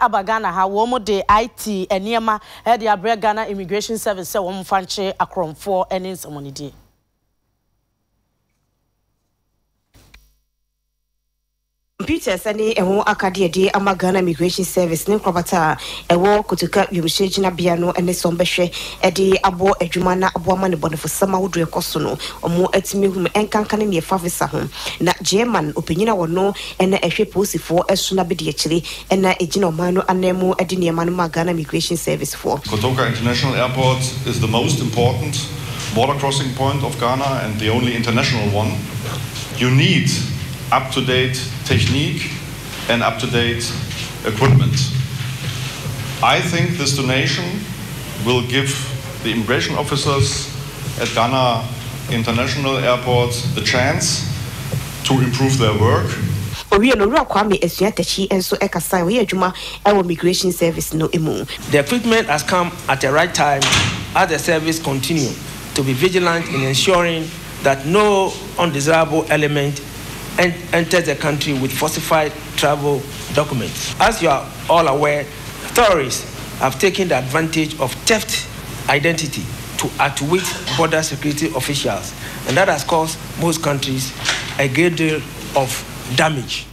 aba Ghana ha wo mo de IT eniema e de abre Ghana Immigration Service wo mo fanche akromfo eni nsomoni di. Computers any ewo akade de ama Ghana Immigration Service ne krobata ewo Kotoka yumshejina bia no ene sombehwe e de abo adwuma na abo ama ne bonefo sama wodre koso no omo atime hum enkanka ne me favisa ho na German openyina wono ene ehwe posifo eso na bede akire ene egina omanu anemu ade ne emanu ma Ghana Immigration Service for Kotoka International Airport is the most important border crossing point of Ghana and the only international one. You need up-to-date technique and up-to-date equipment. I think this donation will give the immigration officers at Ghana International Airport the chance to improve their work. The equipment has come at the right time as the service continue to be vigilant in ensuring that no undesirable element and enter the country with falsified travel documents. As you are all aware, terrorists have taken the advantage of theft identity to outwit border security officials, and that has caused most countries a great deal of damage.